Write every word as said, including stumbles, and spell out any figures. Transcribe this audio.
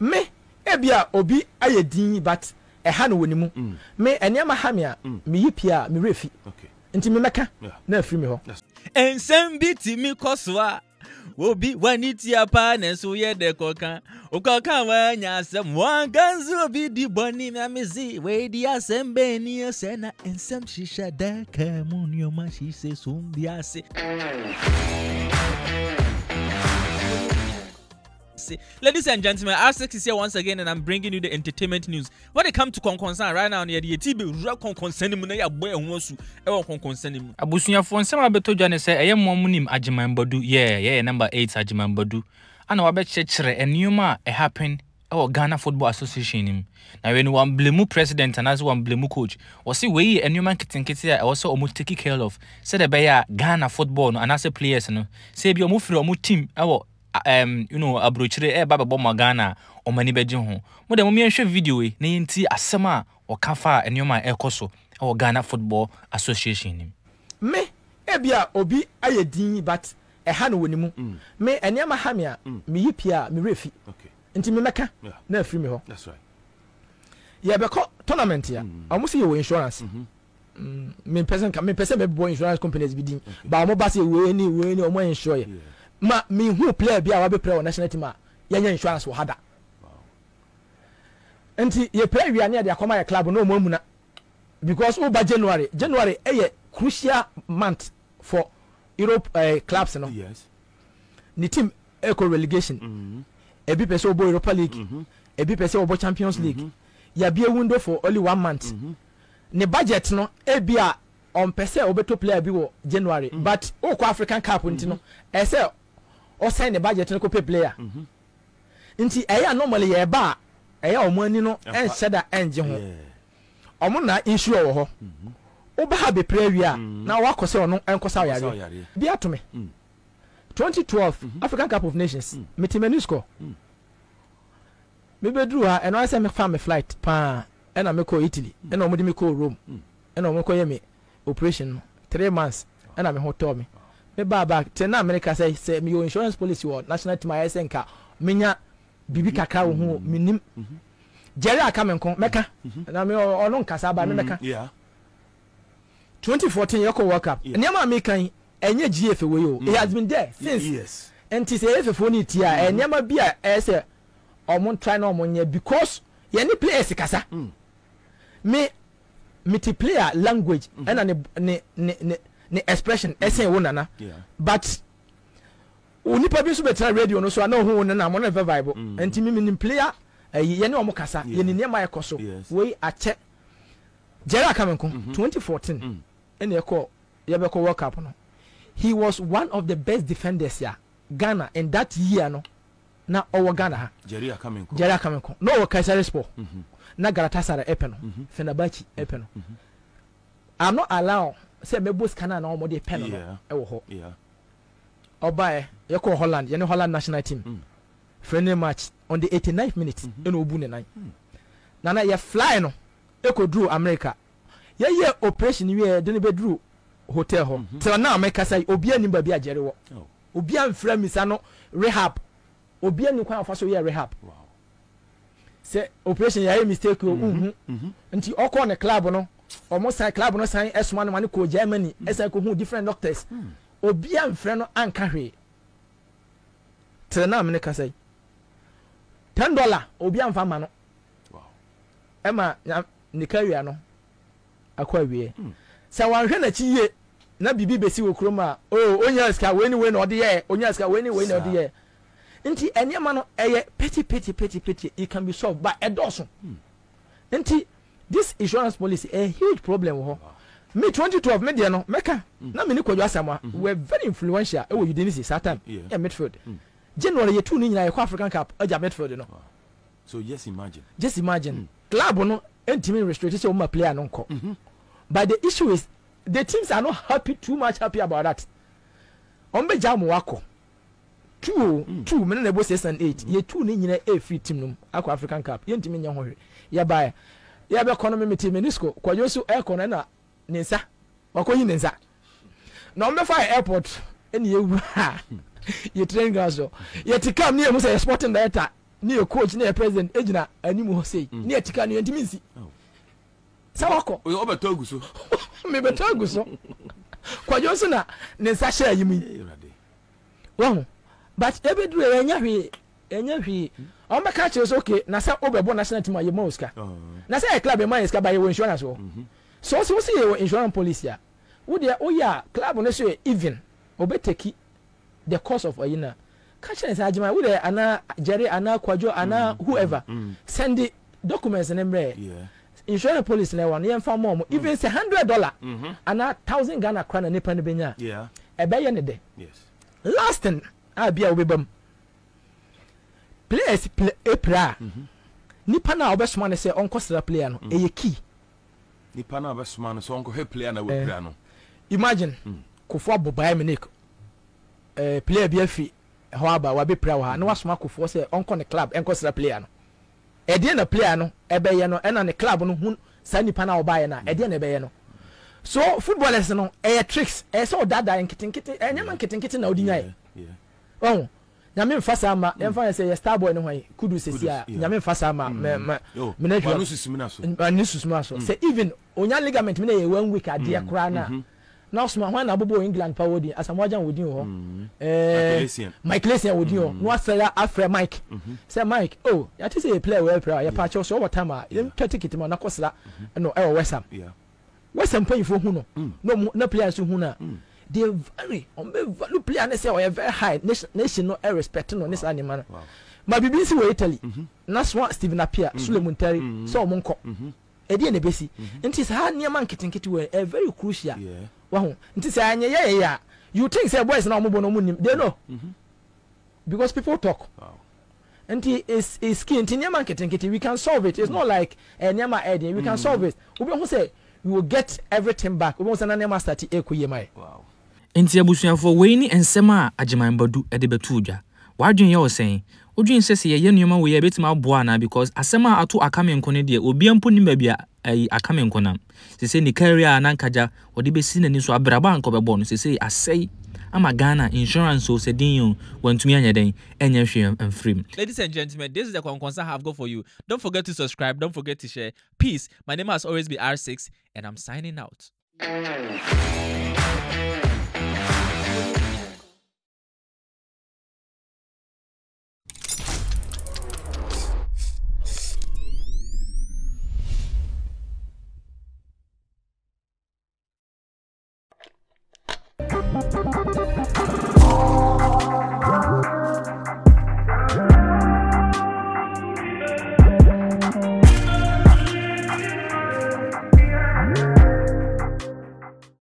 me ebia obi ayedin but eha no woni mu me enema ha me a me yipia me refi nti me meka na afri me ho ensem bi ti mi koso a obi waniti apa na so ye de kokan okokan wa nya asem wan ganzo obi di boni me amezi we di asem be ni esena ensem shisha da kamun yo ma shi se sumbi ase Ladies and gentlemen, R six is here once again, and I'm bringing you the entertainment news. When it comes to concern right now, the T B real concern him. They are boy who wants to ever concern him. Abusunya phone. Some abeto jane say, "Aye, mo munim Agyemang-Badu." Yeah, yeah, number eight Agyemang-Badu. And our bet chere and yuma it happened. Our Ghana Football Association him. Now when one blemu president and as one blemu coach, was see we and yuma kiti kiti. I also almost taking care of. Said the Ghana football and as a players no. Say be almost free almost team. Our Um, you know, abrochire e baba bomba Ghana or many bedjong. Mode mummy show video e na yenti asema or kafa and yoma e koso or Ghana Football Association. Me ebia obi ayedin but eha no woni mu. Me enema ha me a me yipia me refi. Okay. Nti me meka na afri me ho. That's right. Ye be ko tournament ya. Omusi ye insurance. Mm. Me person me person be boy insurance companies be din. Ba mo ba se we ni we ni omo insure ye. Ma me who play be our play on national team a yenya insurance wo hada enti ye play we ania de akoma ye club no mu na because over January January eh crucial month for Europe uh, clubs no yes the team eco relegation mhm ebi pese obo Europa League mhm ebi pese obo Champions League mm -hmm. ya be a window for only one month mm -hmm. ne budget no ebi a on pese obeto player bi wo January mm -hmm. but o ko African Cup mm -hmm. nti no eh say or sign the budget and copy player. Mm-hmm. Inti aya normally a bar, aya or money no, and shada and jim. Omona issue or ho. Oba have a prayer. Now walk or no, and Cosaya. Dear to me. Twenty twelve African Cup of Nations. Metimenusco. Maybe drew her and I send me family flight. Pa, and I make Italy, and I'm going to room, and I'm going to operation three months, and I'm a hotel me. Me baba ten America say say me insurance policy or national team I say nka menya bibi kakra wo ho minim Jerry Akaminko meka na me ono nka sa ba me meka yeah twenty fourteen yako world cup niam American enye G F we o it has been there since yes and it say F F oni tia niam bia e say omo try na omo nya because yani players kasa me multi player language and ne ne ne the expression essay mm -hmm. wonana yeah. but unipa bi so betra radio no so na ho wonana mo na vibe enti mi ni player ye ne omo kasa ye ne niam ayekoso we ache Jerry Akaminko twenty fourteen and ye call ye be call world cup no he was one of the best defenders ya Ghana in that year no na owo Ghana ha Jerry Akaminko Jerry Akaminko no owo Kaiser Spor mm -hmm. na Galatasaray epeno mm -hmm. Fenerbahçe epeno mm -hmm. I'm not allowed say me boss kana na omo de pen no e wo ho yeah obae ye ko Holland ye ne Holland national team mm. friendly match on the eighty-ninth minute mm -hmm. eno obu ne nine mm. na na ye fly no e ko drew America ye ye operation we de ne be drew hotel ho mm -hmm. so na America say obi ani ba bi ajere wo oh. obi an fra mi sa no rehab obi ani kwa afa so ye rehab wow. say operation ye mistake o mhm nti okọ ne club no almost sign club no sign S one man ko Germany as I ko hu different doctors obi am frɛ no anka hwe tell na me ka say ten dollar obi am fa ma no wow e ma nikawia no akwa wie say wan hwe na chi ye na bibi besi wo krom a oh onya ska we ni we no de ye onya ska we ni we no de ye nti enya ma no eye peti peti peti peti it can be solved by a dozen nti this insurance policy a huge problem wo wow. Me twenty twelve me there no meka mm. na me ni kwadwa asam mm -hmm. we very influential e wo you didn't see that time yeah, yeah midfield mm. January you two ni nyina e African Cup e ja midfield no wow. So yes imagine just imagine mm. club no entimi restricted say o ma player no nko mm -hmm. But the issue is the teams are not happy too much happy about that on be jam wako two mm. two me na bo six and eight ye two ni nyina e free team no akwa African Cup ye entimi nya ho hwe ye baa ya be kono me ti menisko kwa yosu aircon na ninsa wakoyi ninsa na mbe fa airport eni ewu ha ye train gaso ye tikam ni e musa sporting director near coach, near president, Edna, and you must say, near Ticani and Timisi. Sawako, we overtook so. Maybe Togo so. Quajosona, Nessasha, you mean. Well, but every day, and Yahi, and Yahi, on my catches, okay, Nasa Oberborn nationality, my Mosca. Nasa club and mine is by your insurance. So, so see your insurance policia. Would ya, oh, ya, club on the even, obeteki, the cost of Ayina. Catch and Sajima, would Anna, Jerry, Anna, Quajo, Anna, whoever, send the documents and embrace. Insurance police na one yɛmfa mɔm even say one hundred dollars and a thousand Ghana kra na nipa ne benya yeah e be ye ne de yes last thing I be a we bam place epra nipa na obesoma ne say onko sra player no e ye key nipa na obesoma no so onko he player na we player no imagine Kofo Bobai Menik eh player bi afi ho aba wa be pra wa na wasoma Kofo say onko ne club enko sra player no Eddie na player no ebe ye no ena ne club no hun sani pa na obaye na Eddie na ebe ye no so footballers no e tricks e so dada nkitinkiti e nyama nkitinkiti na odinyae oh nyame mfa sama emfa say star boy no hwan kudu sesia nyame mfa sama me me na jwa ani susuma so say even onya ligament me na ye one week ade kra na na osuma hwan na bobo England pa wodi asamwajan wodi ho eh Mike Lesian wodi ho no asela afre Mike say Mike oh ya ti say play well player ya patch so what time you get ticket ma na kosra no eh Wesam Wesam pay for hu no no na players hu na they very on be value player na say o very high nation no respect no this animal ma bibi si we Italy na swa Steven Appiah Suleiman Tari so monko e dey na besi nti say ha niam anketenkete we very crucial wow, you think say boys now move on they know because people talk. And it's it's skin. We can solve it. It's not like a nyama Eddie. We can solve it. We say we will get everything back. We won't say nyama start to echo yemai. Wow. Inti abusuya for Wayne and Sema Agyemang-Badu edibetuja. What do you saying? What do you say? Say yeah, nyama we ebeti ma buana because Asema atu Akaminko ne die. Obi ampo ni mabia. Ai Akaminko nam sese ni career na nkaja odi besi nani so abraba anko bebo no sese asei ama Ghana insurance o se din wantumi anya den anya hwe and free. Ladies and gentlemen, this is the Konkonsa I have got for you. Don't forget to subscribe, don't forget to share. Peace. My name has always been R six and I'm signing out.